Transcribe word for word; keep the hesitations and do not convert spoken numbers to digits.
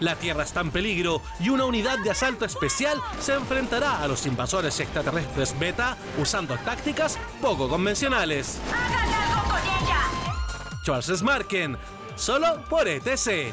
La Tierra está en peligro y una unidad de asalto especial se enfrentará a los invasores extraterrestres beta usando tácticas poco convencionales. ¡Hagan algo con ella! Schwarzesmarken, solo por E T C.